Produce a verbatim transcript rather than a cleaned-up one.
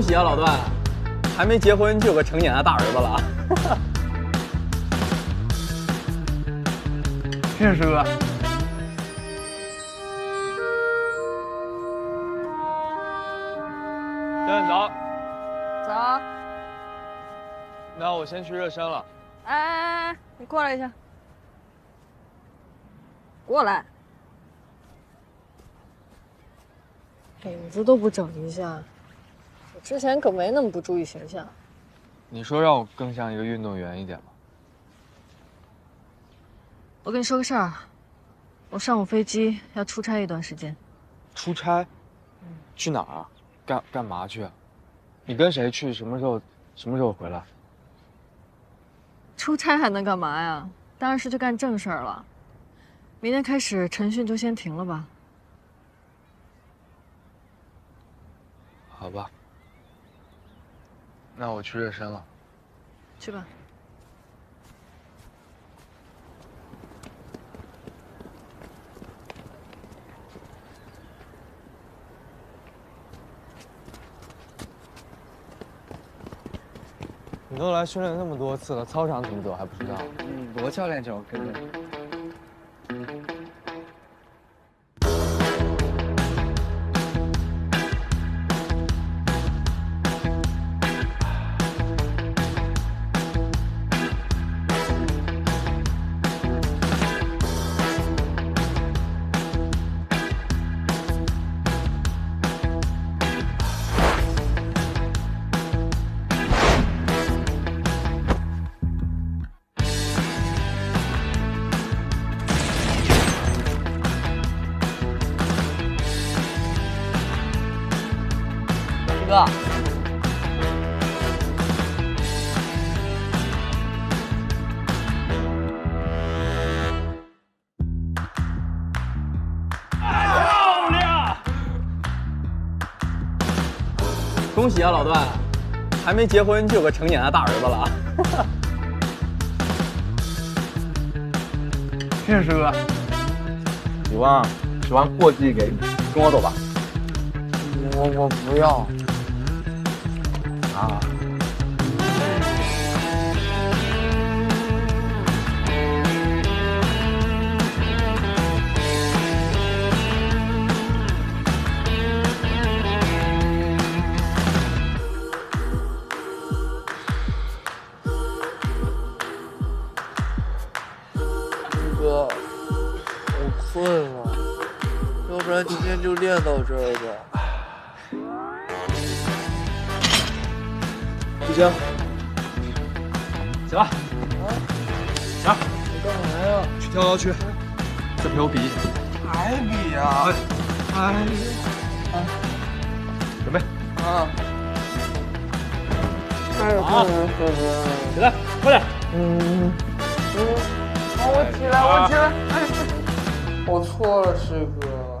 恭喜啊，老段，还没结婚就有个成年的大儿子了。谢谢师哥。丹，早。早。那我先去热身了。哎哎哎，你过来一下。过来。 领子都不整一下，我之前可没那么不注意形象。你说让我更像一个运动员一点吧。我跟你说个事儿，我上午飞机要出差一段时间。出差？嗯、去哪儿啊？干干嘛去、啊？你跟谁去？什么时候？什么时候回来？出差还能干嘛呀？当然是去干正事儿了。明天开始晨训就先停了吧。 好吧，那我去热身了。去吧。你都来训练那么多次了，操场怎么走还不知道？嗯，罗教练叫我跟着。 哥，漂亮！恭喜啊，老段，还没结婚就有个成年的大儿子了。谢谢师哥。许旺，许旺过继给你，跟我走吧。我我不要。 啊！哥，我困了，要不然今天就练到这儿吧。 行，起来，起来，你干嘛呀？去跳高区，再陪我比一下。还比呀？哎呀！准备啊！啊！起来，快点！嗯嗯，我起来，我起来。哎，我错了，师哥。